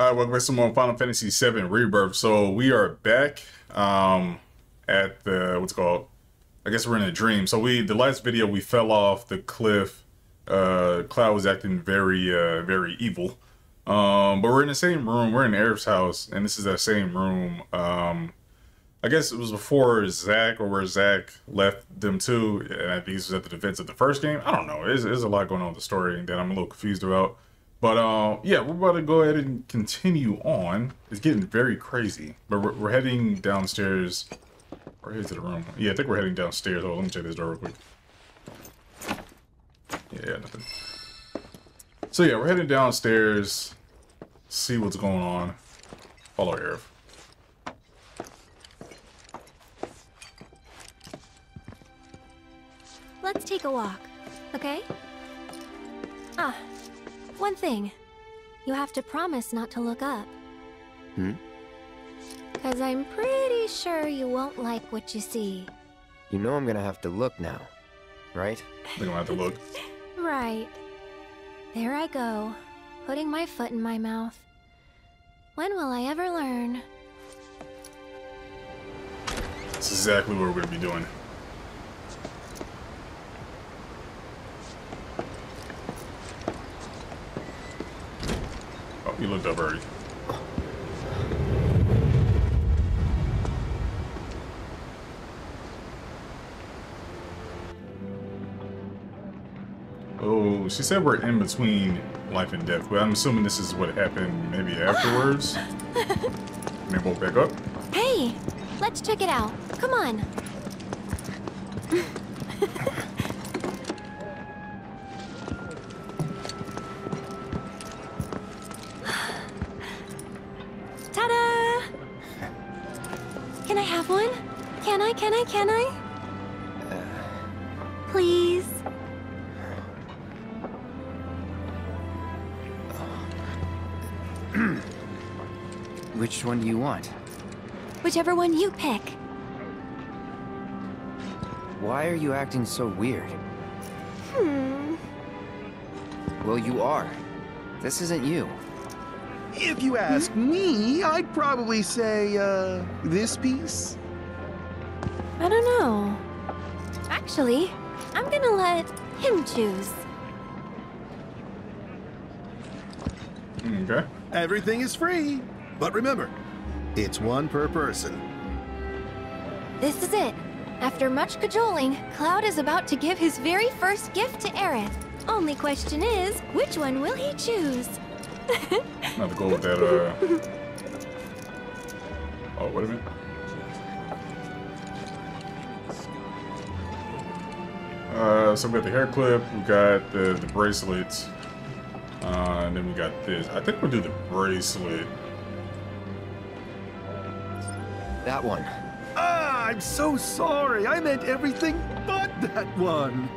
All right, welcome back to more Final Fantasy VII Rebirth. So we are back at the, what's it called? I guess we're in a dream. So the last video, we fell off the cliff. Cloud was acting very, very evil. But we're in the same room. We're in Aerith's house, and this is that same room. I guess it was before Zach, or where Zach left them too. And I think this was at the defense of the first game. I don't know. There's a lot going on in the story that I'm a little confused about. But, yeah, we're about to go ahead and continue on. It's getting very crazy. But we're heading downstairs. Or headed to the room. Yeah, I think we're heading downstairs. Hold on, let me check this door real quick. Yeah, nothing. So, yeah, we're heading downstairs. See what's going on. Follow Aerith. Let's take a walk, okay? Ah. One thing, you have to promise not to look up. Hmm? Because I'm pretty sure you won't like what you see. You know I'm gonna have to look now, right? We're gonna have to look. Right. There I go, putting my foot in my mouth. When will I ever learn? That's exactly what we're gonna be doing. You looked up already. Oh, she said we're in between life and death, but I'm assuming this is what happened maybe afterwards. And they woke back up. Hey, let's check it out. Come on. Can I? Please. Which one do you want? Whichever one you pick. Why are you acting so weird? Well, you are. This isn't you. If you ask me, I'd probably say, this piece? I don't know. Actually, I'm gonna let him choose. Okay. Everything is free, but remember, it's one per person. This is it. After much cajoling, Cloud is about to give his very first gift to Aerith. Only question is, which one will he choose? I'm gonna go with that, Oh, wait a minute. So we got the hair clip, we got the bracelets, and then we got this. I think we'll do the bracelet. That one. Ah, I'm so sorry. I meant everything but that one.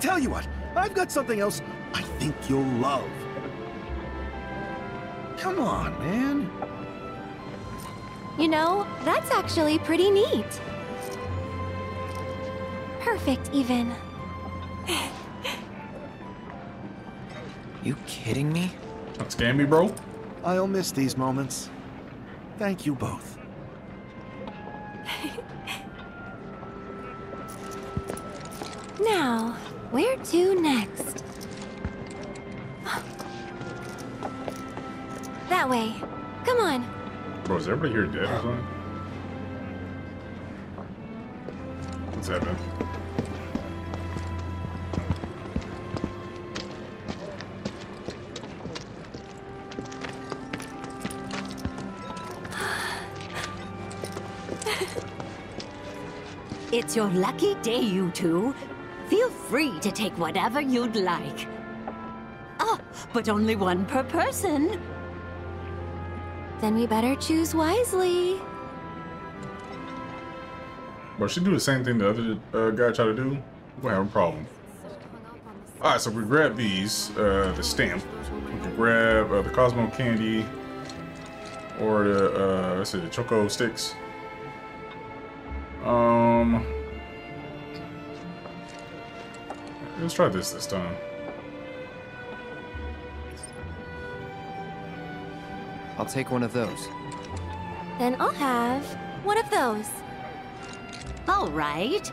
Tell you what, I've got something else I think you'll love. Come on, man. You know, that's actually pretty neat. Perfect, even. You kidding me? Don't scam me, bro. I'll miss these moments. Thank you both. Now, where to next? That way. Come on. Bro, is everybody here dead or something? What's happening? It's your lucky day, you two. Feel free to take whatever you'd like. Ah, but only one per person. Then we better choose wisely. But she do the same thing the other guy tried to do. We'll have a problem. All right, so we grab these, the stamp. We can grab the Cosmo candy or the let's see, the Choco sticks. Let's try this time. I'll take one of those. Then I'll have one of those. All right.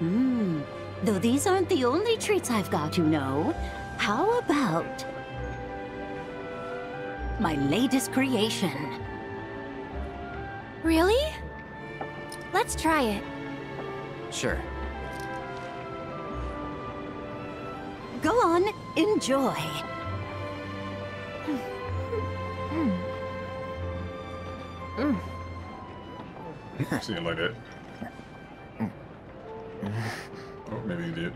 Though these aren't the only treats I've got, you know. How about my latest creation? Really? Let's try it. Sure. Go on, enjoy. See it like that. Oh, maybe you did.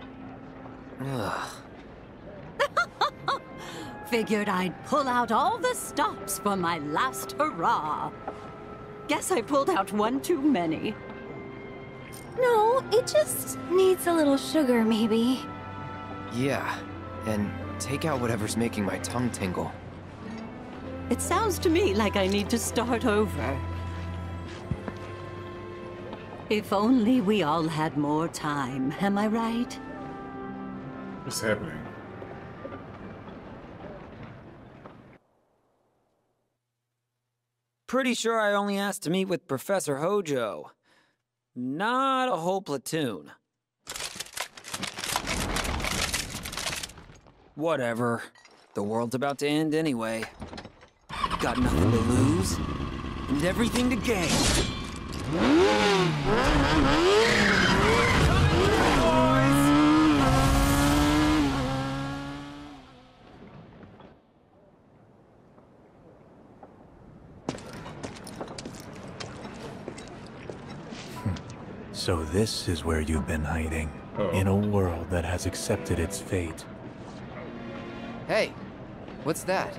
Figured I'd pull out all the stops for my last hurrah. Guess I pulled out one too many. No, it just needs a little sugar, maybe. Yeah, and take out whatever's making my tongue tingle. It sounds to me like I need to start over. If only we all had more time, am I right? What's happening? Pretty sure I only asked to meet with Professor Hojo. Not a whole platoon. Whatever. The world's about to end anyway. Got nothing to lose, and everything to gain. So this is where you've been hiding, in a world that has accepted its fate. Hey, what's that?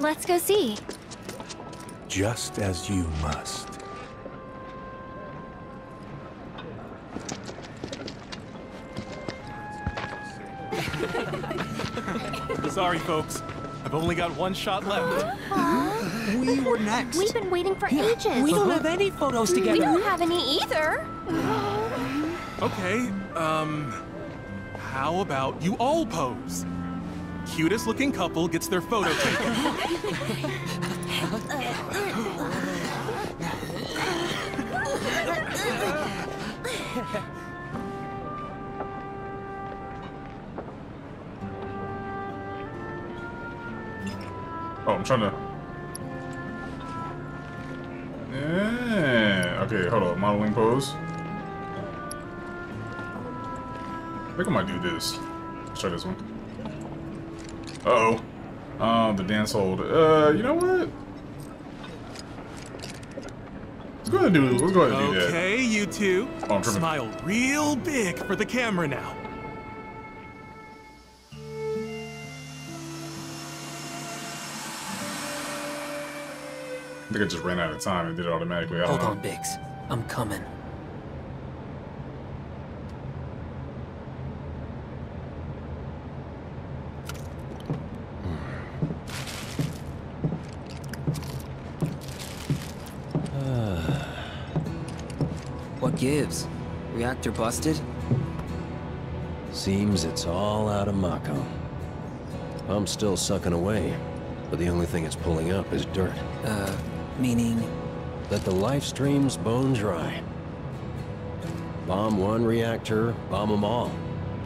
Let's go see. Just as you must. Sorry, folks. I've only got one shot left. We were next. We've been waiting for ages. We don't have any photos together. We don't have any either. Okay, how about you all pose? Cutest looking couple gets their photo taken. Oh, I'm trying to... Yeah. Okay, hold on. Modeling pose. I think I might do this. Let's try this one. Uh-oh. The dance hold. You know what? Let's go ahead and do that. Okay, you two. Oh, I'm tripping. Smile real big for the camera now. I think I just ran out of time and did it automatically. Hold on, Biggs. I'm coming. What gives? Reactor busted? Seems it's all out of Mako. I'm still sucking away, but the only thing it's pulling up is dirt. Meaning? That the life stream's bone dry. Bomb one reactor, bomb them all.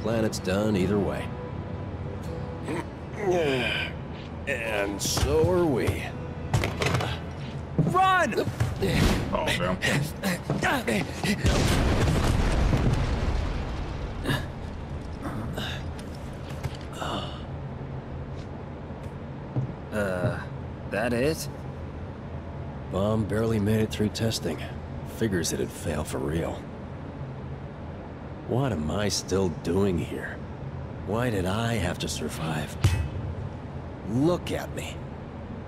Planet's done either way. And so are we. Run! Oh, damn. That it? Bomb barely made it through testing. Figures it'd fail for real. What am I still doing here? Why did I have to survive? Look at me.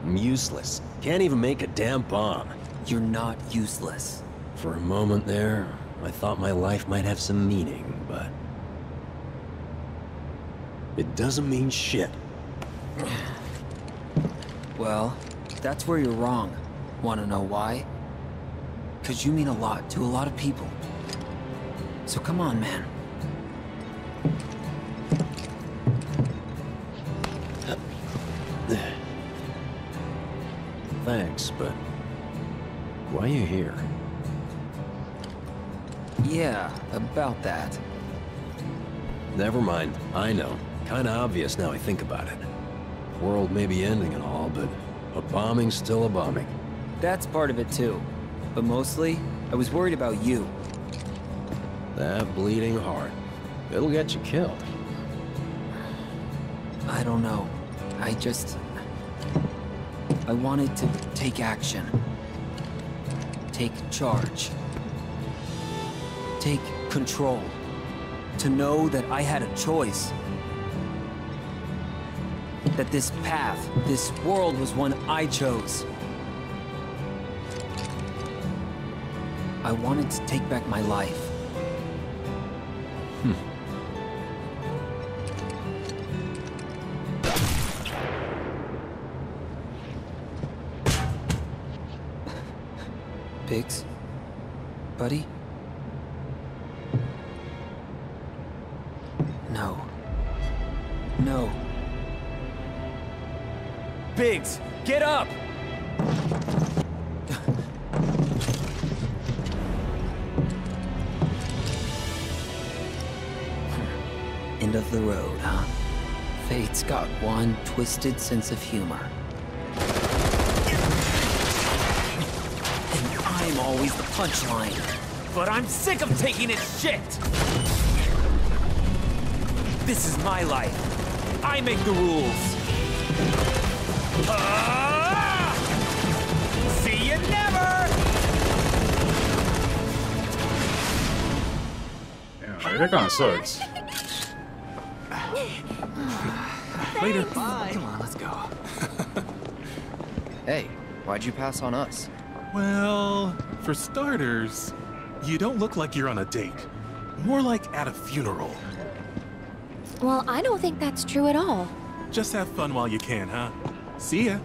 I'm useless. Can't even make a damn bomb. You're not useless. For a moment there, I thought my life might have some meaning, but... it doesn't mean shit. Well, that's where you're wrong. Want to know why? because you mean a lot to a lot of people. So come on, man. Thanks, but why are you here? Yeah, about that. Never mind, I know. Kinda obvious now I think about it. World may be ending and all, but a bombing's still a bombing. That's part of it too. But mostly, I was worried about you. That bleeding heart. It'll get you killed. I don't know. I wanted to take action. Take charge. Take control. To know that I had a choice. That this path, this world was one I chose. I wanted to take back my life. Biggs? Buddy? No. No. Biggs, get up! End of the road, huh? Fate's got one twisted sense of humor. And I'm always the punchline. But I'm sick of taking its shit! This is my life. I make the rules. See you never! Yeah, that kind of sucks. Later. Bye. Come on, let's go. Hey, why'd you pass on us? Well, for starters, you don't look like you're on a date. More like at a funeral. Well, I don't think that's true at all. Just have fun while you can, huh? See ya.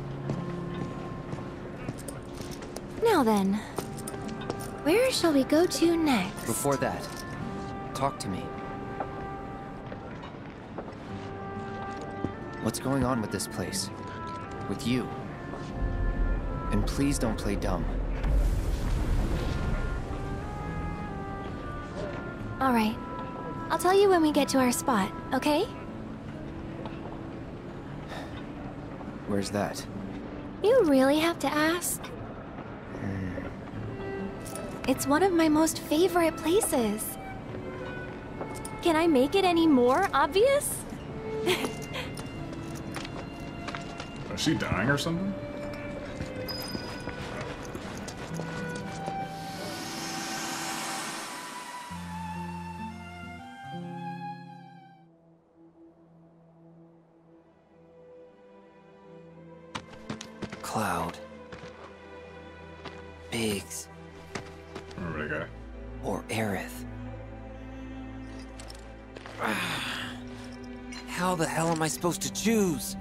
Now then, where shall we go to next? Before that, talk to me. What's going on with this place? With you? And please don't play dumb. All right. I'll tell you when we get to our spot, okay? Where's that? You really have to ask. It's one of my most favorite places. Can I make it any more obvious? Is she dying or something? Cloud. Biggs. Where did I go? Or Aerith. How the hell am I supposed to choose?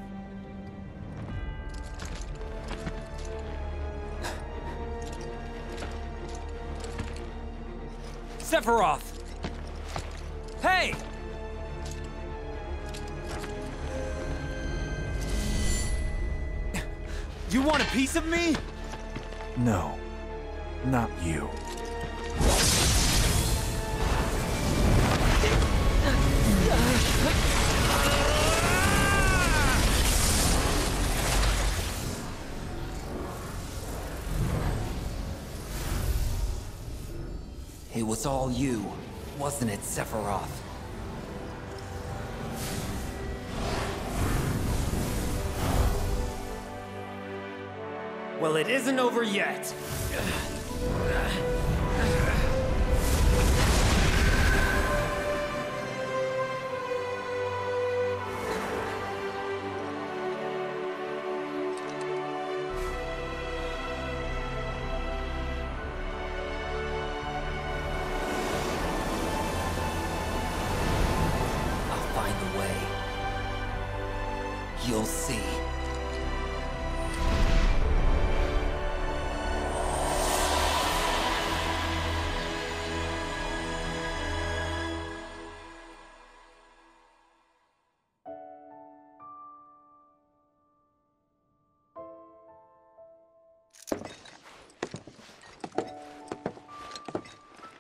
Sephiroth! Hey! You want a piece of me? No, not you. It was all you, wasn't it, Sephiroth? Well, it isn't over yet. I'll find a way. You'll see.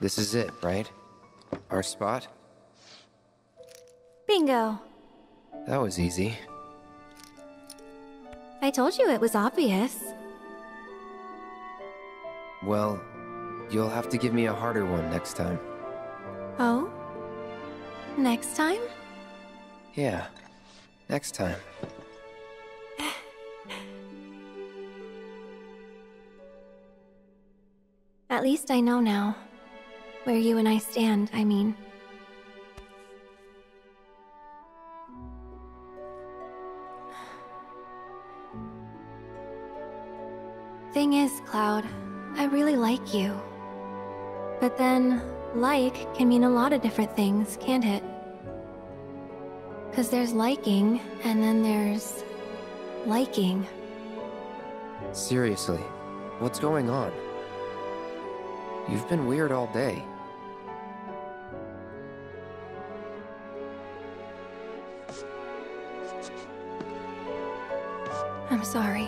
This is it, right? Our spot? Bingo. That was easy. I told you it was obvious. Well, you'll have to give me a harder one next time. Oh? Next time? Yeah, next time. At least I know now. Where you and I stand, I mean. Thing is, Cloud, I really like you. But then, like can mean a lot of different things, can't it? Because there's liking, and then there's liking. Seriously, what's going on? You've been weird all day. I'm sorry.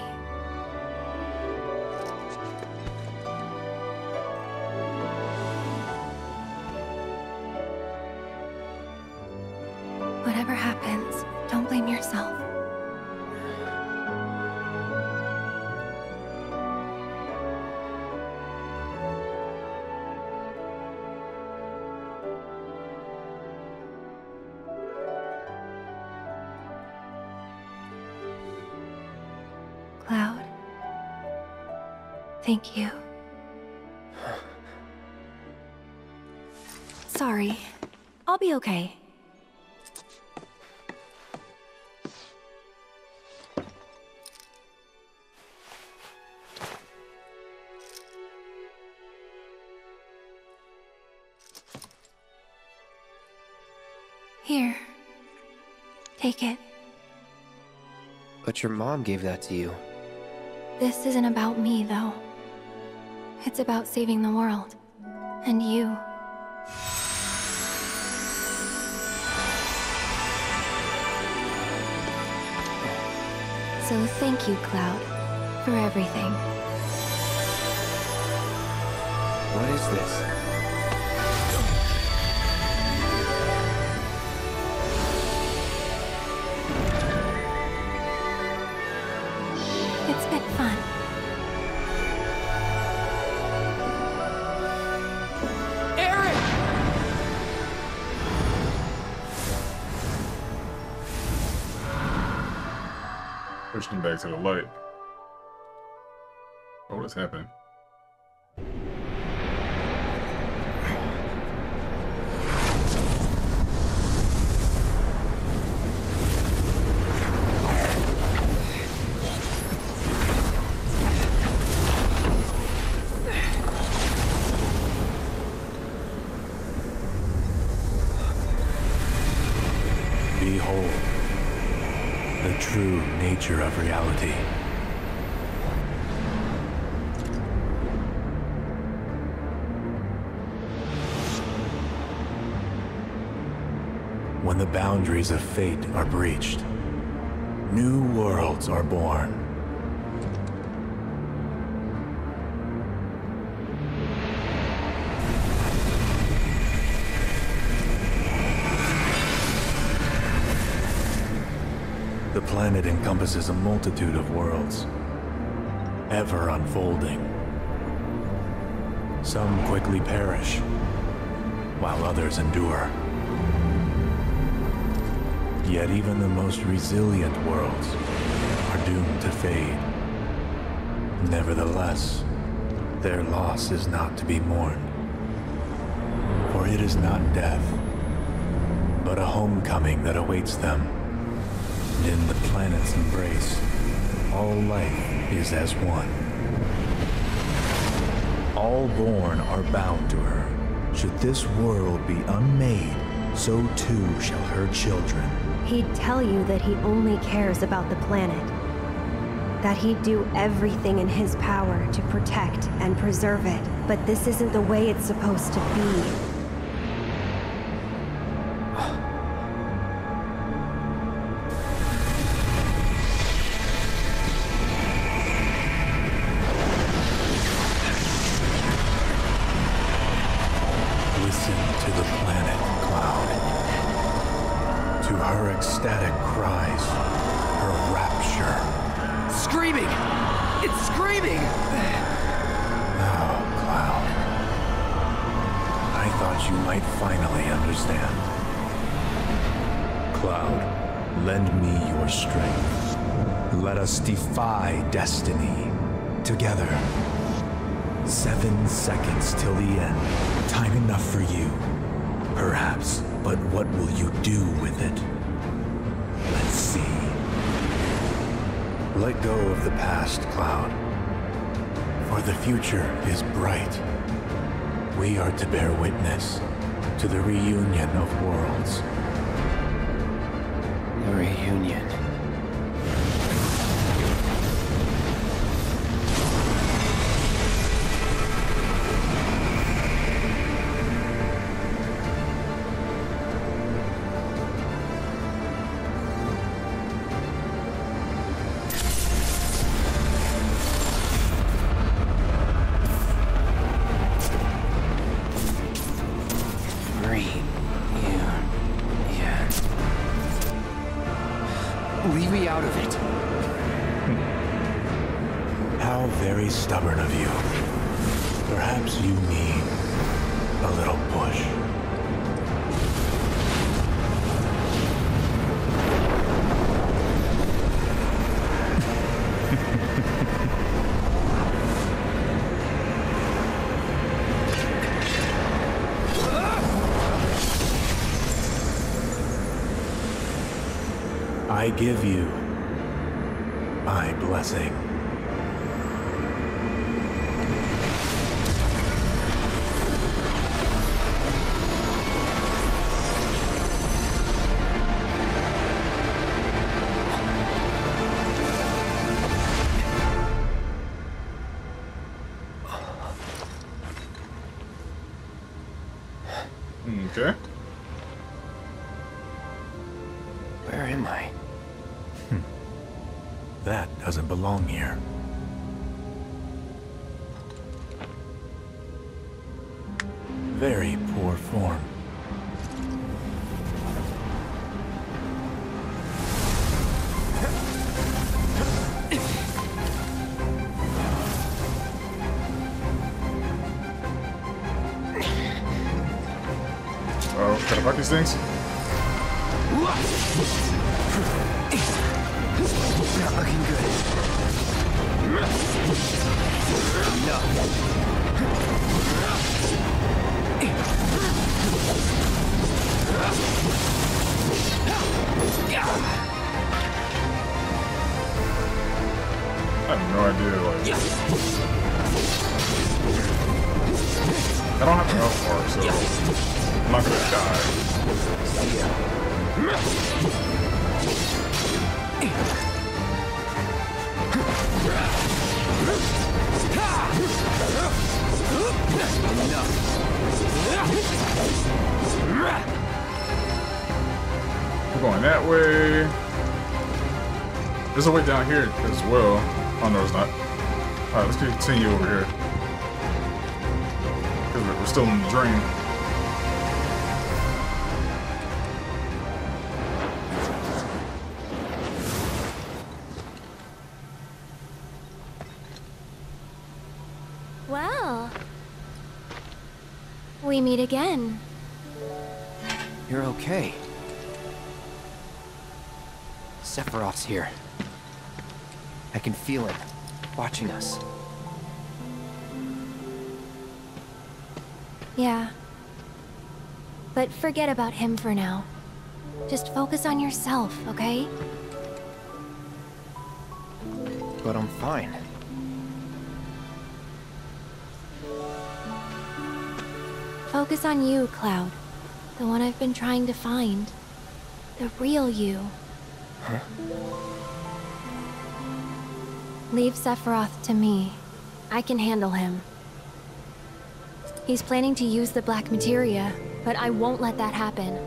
Whatever happens, don't blame yourself. Cloud, thank you. Sorry, I'll be okay. Here, take it. But your mom gave that to you. This isn't about me, though. It's about saving the world. And you. So thank you, Cloud, for everything. What is this? Back to the light. Oh, what's happening? Of reality. When the boundaries of fate are breached, new worlds are born. The planet encompasses a multitude of worlds, ever unfolding. Some quickly perish, while others endure. Yet even the most resilient worlds are doomed to fade. Nevertheless, their loss is not to be mourned. For it is not death, but a homecoming that awaits them. In the planet's embrace, all life is as one. All born are bound to her. Should this world be unmade, so too shall her children. He'd tell you that he only cares about the planet. That he'd do everything in his power to protect and preserve it. But this isn't the way it's supposed to be. to her ecstatic cries, her rapture. Screaming! It's screaming! Oh, Cloud. I thought you might finally understand. Cloud, lend me your strength. Let us defy destiny. Together. 7 seconds till the end. Time enough for you. Perhaps, but what will you do with it? Let's see. Let go of the past, Cloud. For the future is bright. We are to bear witness to the reunion of worlds. The reunion. I give you my blessing. Belong here. Very poor form. Oh, gotta fuck these things. Not looking good. No. I have no idea, like... I don't have to go far, so... I'm not gonna die. We're going that way. There's a way down here as well. Oh no, it's not. Alright, let's continue over here. Because we're still in the dream. We meet again. You're okay. Sephiroth's here. I can feel it, watching us. Yeah. But forget about him for now. Just focus on yourself, okay? But I'm fine. Focus on you, Cloud. The one I've been trying to find. The real you. Huh? Leave Sephiroth to me. I can handle him. He's planning to use the Black Materia, but I won't let that happen.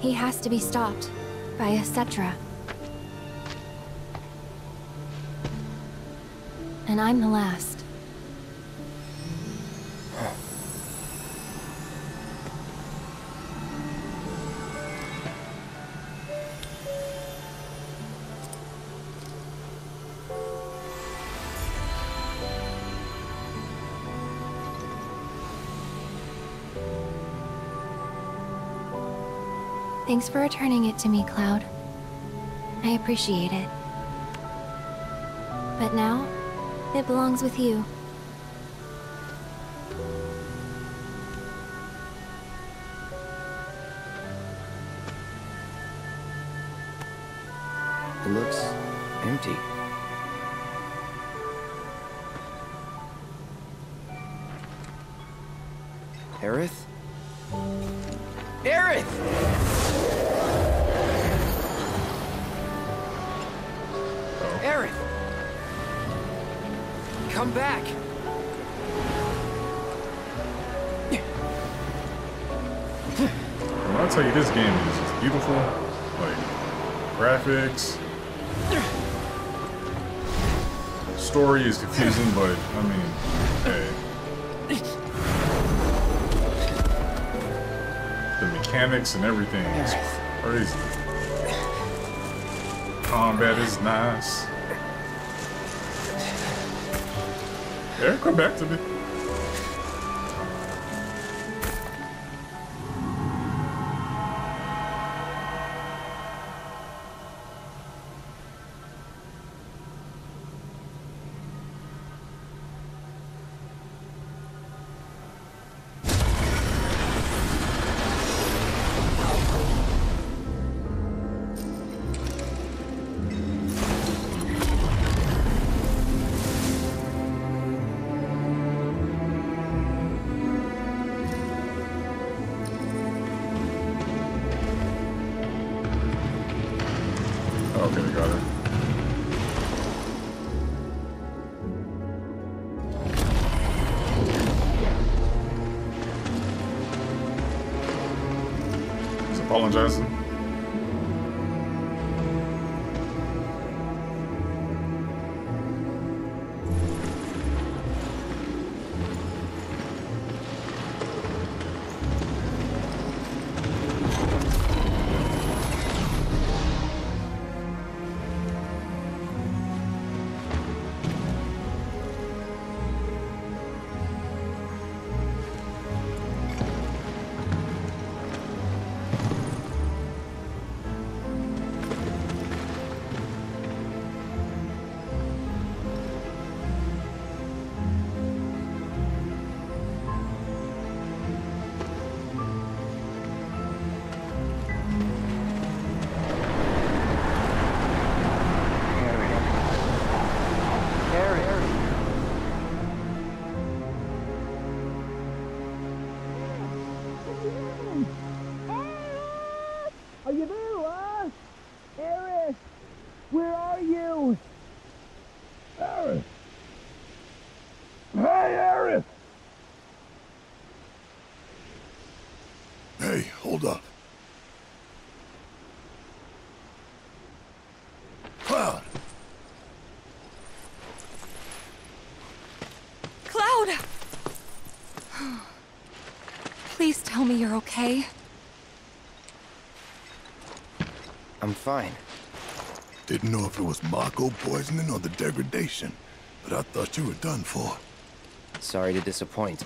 He has to be stopped by a Cetra. And I'm the last. Thanks for returning it to me, Cloud. I appreciate it. But now, it belongs with you. It looks empty. Aerith? Aerith! Aerith! Come back! Well, I'll tell you, this game is just beautiful. Like, graphics. Story is confusing, but, I mean, hey. The mechanics and everything is crazy. Combat is nice. Yeah, come back to me. Apologizing. Please tell me you're okay. I'm fine. Didn't know if it was Mako poisoning or the degradation, but I thought you were done for. Sorry to disappoint.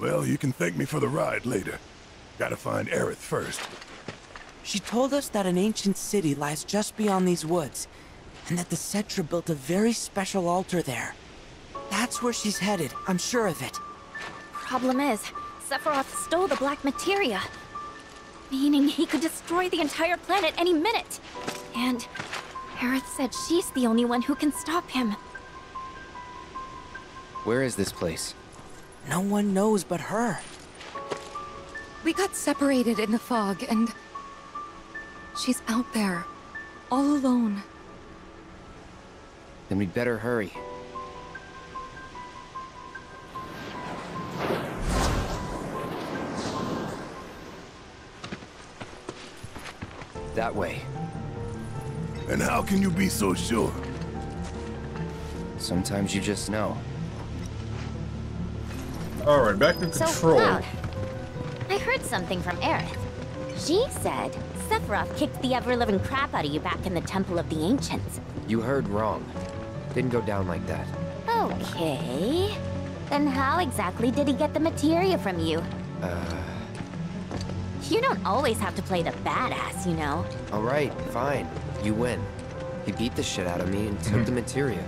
Well, you can thank me for the ride later. Gotta find Aerith first. She told us that an ancient city lies just beyond these woods, and that the Cetra built a very special altar there. That's where she's headed, I'm sure of it. Problem is, Sephiroth stole the Black Materia, meaning he could destroy the entire planet any minute. And Aerith said she's the only one who can stop him. Where is this place? No one knows but her. We got separated in the fog, and she's out there, all alone. Then we'd better hurry. That way. And how can you be so sure? Sometimes you just know. Alright, back to control. So, Cloud, I heard something from Aerith. She said Sephiroth kicked the ever-living crap out of you back in the Temple of the Ancients. You heard wrong. Didn't go down like that. Okay. Then how exactly did he get the materia from you? You don't always have to play the badass, you know? Alright, fine. You win. He beat the shit out of me and took the materia.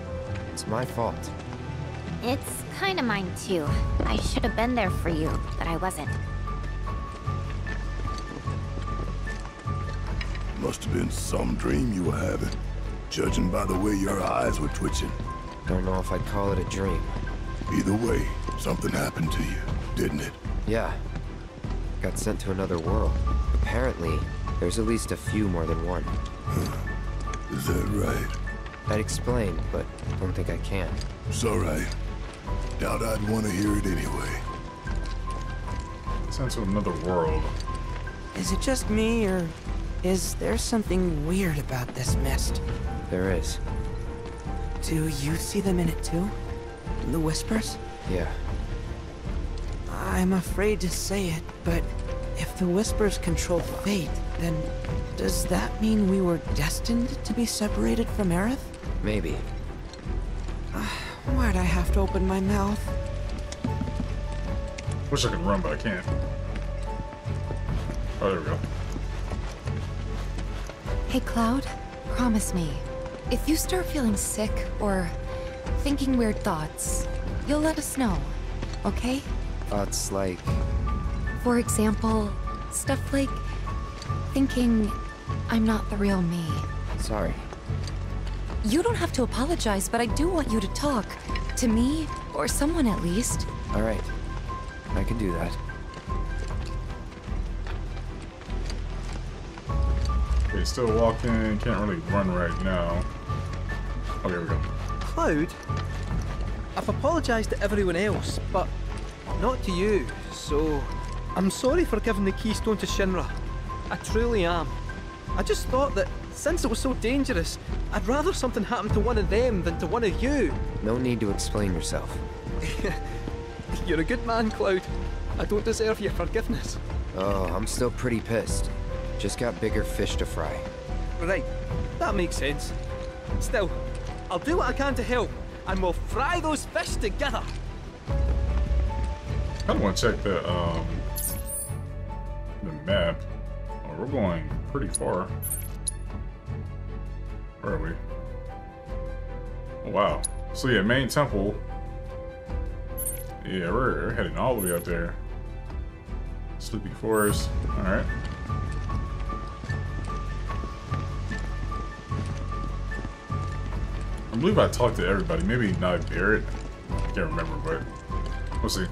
It's my fault. It's kinda mine too. I should have been there for you, but I wasn't. Must have been some dream you were having. Judging by the way your eyes were twitching. Don't know if I'd call it a dream. Either way, something happened to you, didn't it? Yeah. Got sent to another world. Apparently, there's at least a few more than one. Is that right? I'd explain, but I don't think I can. It's alright. Doubt I'd want to hear it anyway. Sent to another world. Is it just me, or is there something weird about this mist? There is. Do you see them in it too? The whispers? Yeah. I'm afraid to say it, but if the whispers control fate, then does that mean we were destined to be separated from Aerith? Maybe. Why'd I have to open my mouth? Wish I could run, but I can't. Oh, there we go. Hey, Cloud, promise me. If you start feeling sick or thinking weird thoughts, you'll let us know, okay? Thoughts like? For example, stuff like thinking I'm not the real me. Sorry. You don't have to apologize, but I do want you to talk to me or someone at least. All right, I can do that. Okay, still walking, can't really run right now. Oh, here we go. Cloud, I've apologized to everyone else, but not to you, so I'm sorry for giving the keystone to Shinra. I truly am. I just thought that since it was so dangerous, I'd rather something happen to one of them than to one of you. No need to explain yourself. You're a good man, Cloud. I don't deserve your forgiveness. Oh, I'm still pretty pissed. Just got bigger fish to fry. Right, that makes sense. Still, I'll do what I can to help, and we'll fry those fish together. I want to check the map. Oh, we're going pretty far. Where are we? Oh, wow. So yeah, main temple. Yeah, we're heading all the way up there. Sleepy Forest. All right. I believe I talked to everybody. Maybe not Aerith. I can't remember, but we'll see.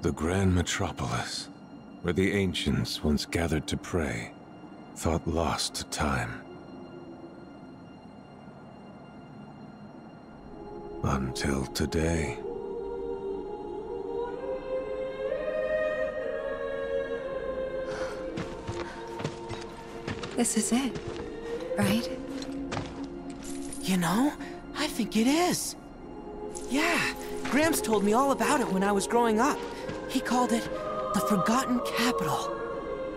The grand metropolis, where the ancients once gathered to pray, thought lost to time. Until today. This is it, right? You know, I think it is. Yeah, Gramps told me all about it when I was growing up. He called it the Forgotten Capital.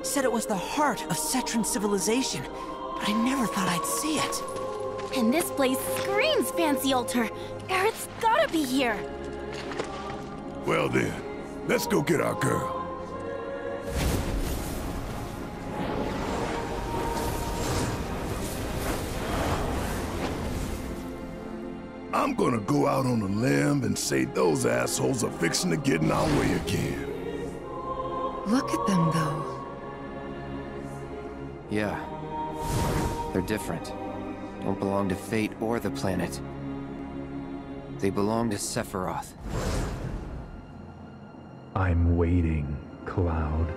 Said it was the heart of Cetran civilization, but I never thought I'd see it. And this place screams fancy altar. Aerith's gotta be here. Well then, let's go get our girl. I'm gonna go out on a limb and say those assholes are fixing to get in our way again. Look at them, though. Yeah. They're different. Don't belong to fate or the planet. They belong to Sephiroth. I'm waiting, Cloud.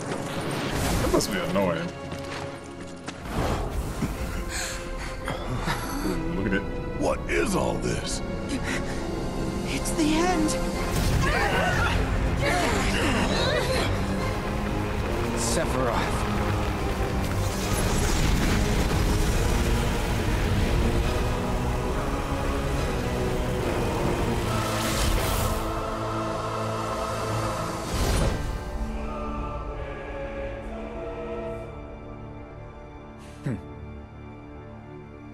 That must be annoying. Look at it. What is all this? It's the end. Sephiroth.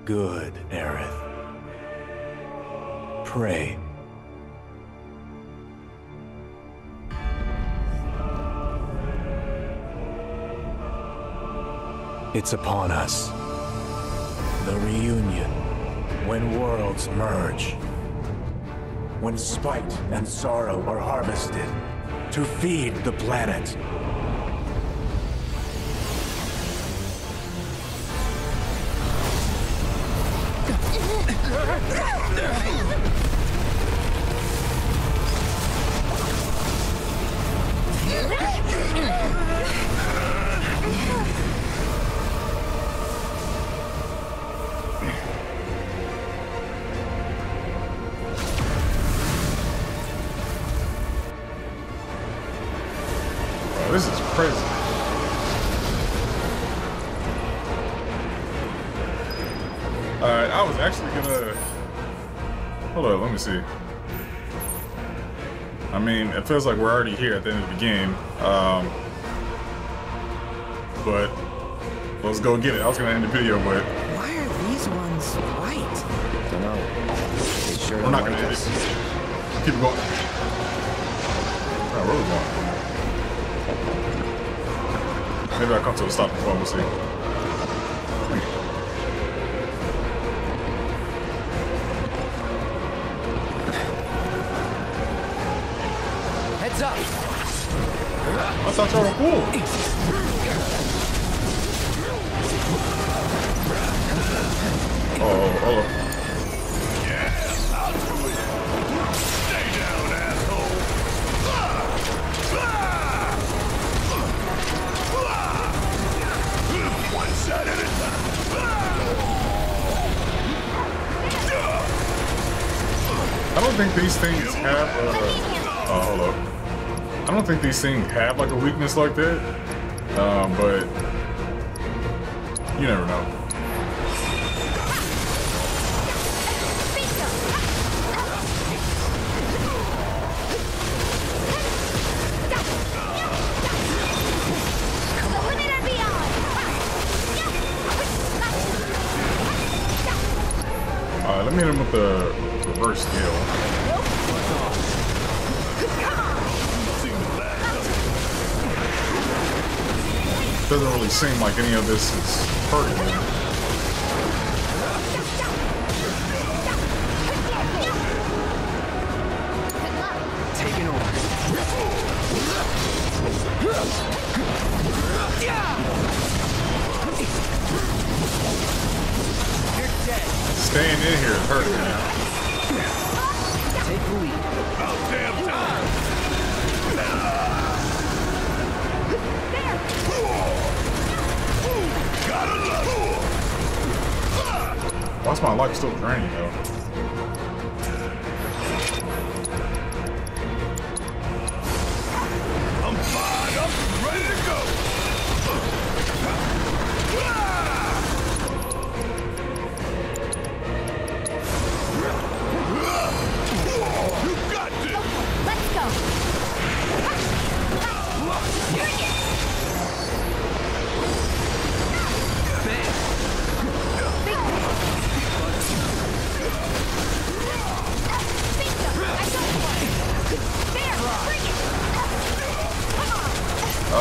Good, Aerith. Pray. It's upon us. The reunion. When worlds merge. When spite and sorrow are harvested to feed the planet. It feels like we're already here at the end of the game, but let's go get it. I was gonna end the video, but why are these ones white? Don't know. Sure we're not gonna end it. Keep going. Where was going? Maybe I'll come to a stop before we'll see. I thought y'all were cool. Oh, hold on. Yes, I'll do it. Stay down, asshole. One shot at a time. I don't think these things have hold up. I don't think these things have like a weakness like that, but you never know. Alright, let me hit him with the reverse skill. Doesn't really seem like any of this is hurting me. Taking over. Staying in here is hurting me. Why's my life still draining though? I'm fired up and ready to go. You got this! Let's go! Bang!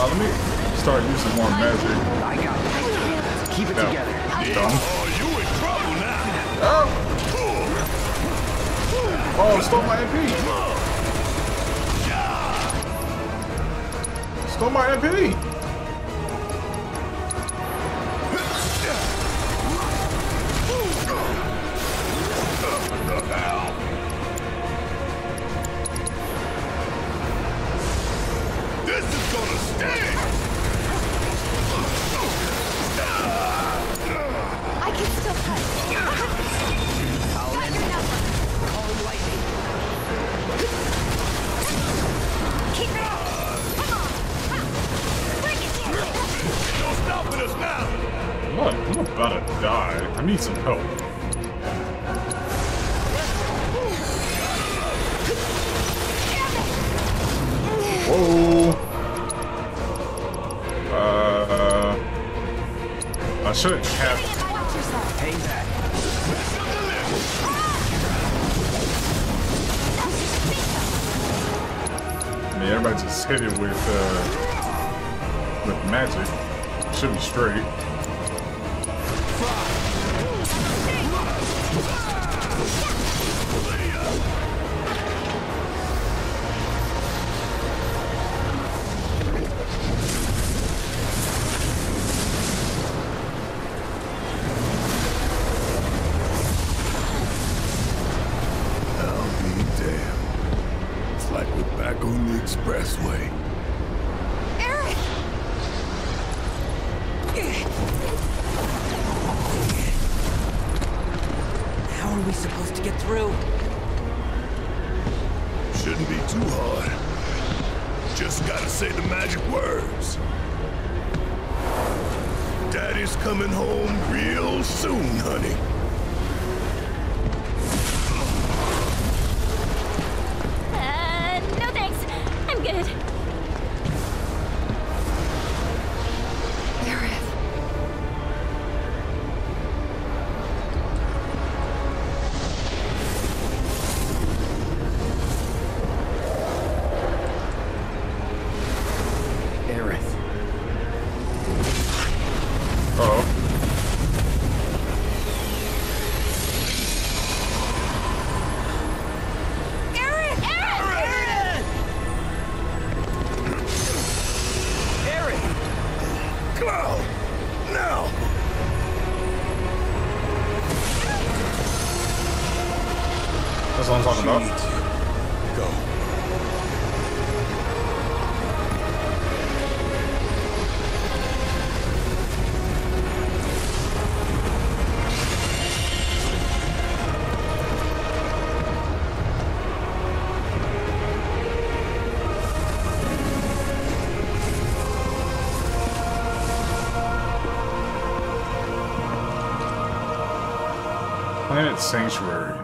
Let me start using more magic. I got it. Keep it together. Dumb. You in trouble now. Oh, stole my MP. Stole my MP. I I shouldn't have. Hey, Zach. I mean, everybody just hit it with magic. Should be straight. Sanctuary.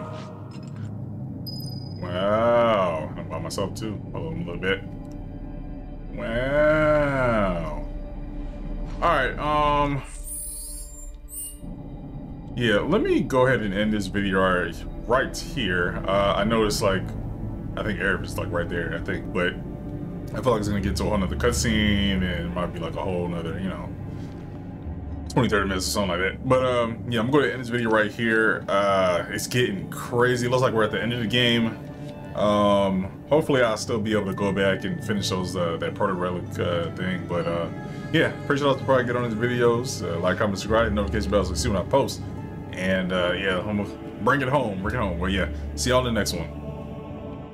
Wow. I'm by myself too. Hold on a little bit. Wow. Alright, yeah, let me go ahead and end this video right here. I noticed, like, I think Aerith is, like, right there, I think, but I feel like it's gonna get to a whole nother cutscene, and it might be like a whole nother, you know, 20-30 minutes or something like that. But yeah, I'm going to end this video right here. It's getting crazy. It looks like we're at the end of the game. Hopefully I'll still be able to go back and finish those that proto-relic thing. But yeah, appreciate y'all to probably get on these videos. Like, comment, subscribe, and notification bells so you see when I post. And yeah, I'm gonna bring it home. Well, yeah, see y'all in the next one.